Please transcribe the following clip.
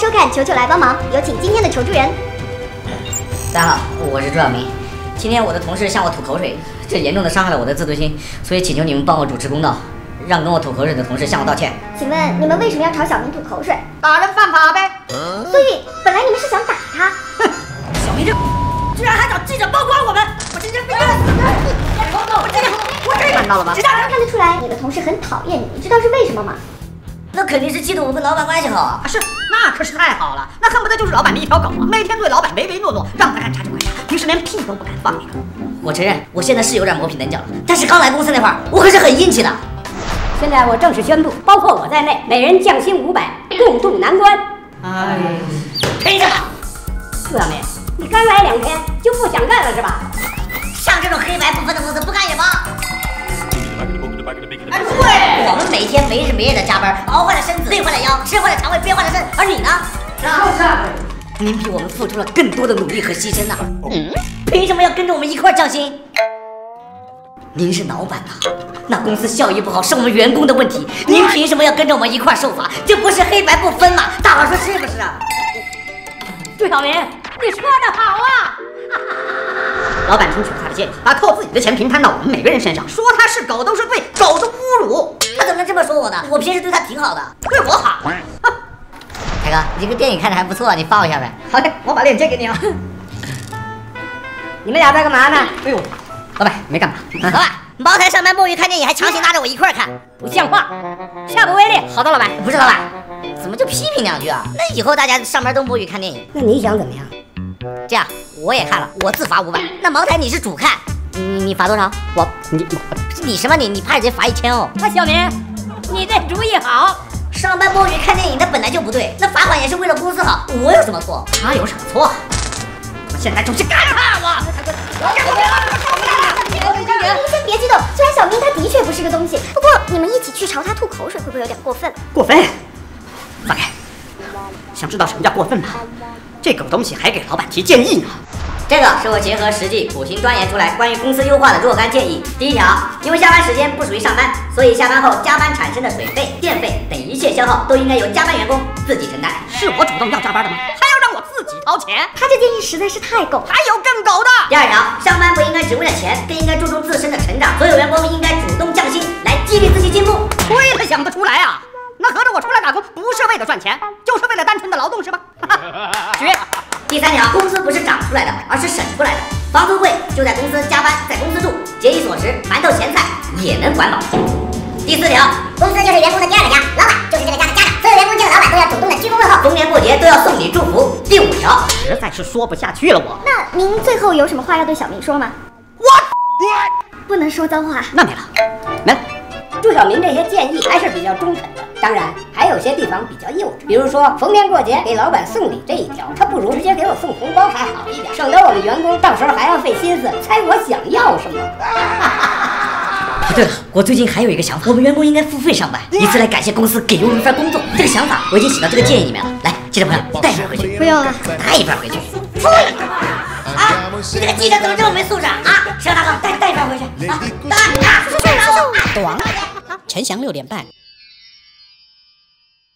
收看《球球来帮忙》，有请今天的求助人。大家好，我是朱小明。今天我的同事向我吐口水，这严重的伤害了我的自尊心，所以请求你们帮我主持公道，让跟我吐口水的同事向我道歉。请问你们为什么要朝小明吐口水？打人犯法呗。所以本来你们是想打他。小明这居然还找记者曝光我们，我真是非常看到了吧？看得出来你的同事很讨厌你，你知道是为什么吗？ 那肯定是嫉妒我跟老板关系好啊！是，那可是太好了，那恨不得就是老板的一条狗啊！每天对老板唯唯诺诺，让他干啥就干啥，平时连屁都不敢放那种。我承认，我现在是有点磨皮棱角了，但是刚来公司那会儿，我可是很硬气的。现在我正式宣布，包括我在内，每人降薪500，共度难关。哎呀，赔着吧！杜小梅，你刚来2天就不想干了是吧？像这种黑白不分的公司，不干也罢。 哎，对，我们每天没日没夜的加班，熬坏了身子，累坏了腰，吃坏了肠胃，憋坏了肾。而你呢？就是您比我们付出了更多的努力和牺牲呢、啊，凭什么要跟着我们一块降薪？您是老板呐、啊，那公司效益不好是我们员工的问题，您凭什么要跟着我们一块受罚？这不是黑白不分吗？大伙说是不是啊？杜小明，你说的好啊！ 老板听取了他的建议，把扣自己的钱平摊到我们每个人身上，说他是狗都是对，狗的侮辱。他怎么能这么说我呢？我平时对他挺好的，对我好。大哥，你这个电影看着还不错，你发我一下呗。好嘞，我把链接给你啊。你们俩在干嘛呢？哎呦，老板没干嘛。老板，茅台上班摸鱼看电影，还强行拉着我一块看，不像话，下不为例。好的，老板，不是老板，怎么就批评2句啊？那以后大家上班都摸鱼看电影，那你想怎么样？ 这样我也看了，我自罚500。那茅台你是主看，你罚多少？你什么你怕人罚1000哦？那小明，你这主意好，上班摸鱼看电影那本来就不对，那罚款也是为了公司好，我有什么错？他有什么错？我现在就去干他！你先别激动，虽然小明他的确不是个东西，不过你们一起去朝他吐口水会不会有点过分？过分？放开！想知道什么叫过分吗？ 这狗东西还给老板提建议呢，这个是我结合实际苦心钻研出来关于公司优化的若干建议。第1条，因为下班时间不属于上班，所以下班后加班产生的水费、电费等一切消耗都应该由加班员工自己承担。是我主动要加班的吗？还要让我自己掏钱？他这建议实在是太狗了，还有更狗的。第2条，上班不应该只为了钱，更应该注重自身的成长。所有员工应该主动降薪来激励自己进步。亏他想得出来啊！ 那合着我出来打工不是为了赚钱，就是为了单纯的劳动是吧？绝！第3条，工资不是涨出来的，而是省出来的。房租贵就在公司加班，在公司住，节衣缩食，馒头咸菜也能管饱。第4条，公司就是员工的第2个家，老板就是这个家的家长，所有员工见到老板都要主动的鞠躬问候，逢年过节都要送礼祝福。第5条，实在是说不下去了我。那您最后有什么话要对小明说吗？我不能说脏话。那没了，来。 祝小明这些建议还是比较中肯的，当然还有些地方比较幼稚，比如说逢年过节给老板送礼这一条，他不如直接给我送红包还好一点，省得我们员工到时候还要费心思猜我想要什么。对了，我最近还有一个想法，我们员工应该付费上班，以此来感谢公司给了我们一份工作。这个想法我已经写到这个建议里面了，来，记者朋友带一份回去。不用了，带一份回去。呸！啊，你这个记者怎么这么没素质啊？啊，石大哥，带一份回去啊！当然，啊，去哪？短。陈翔6:30。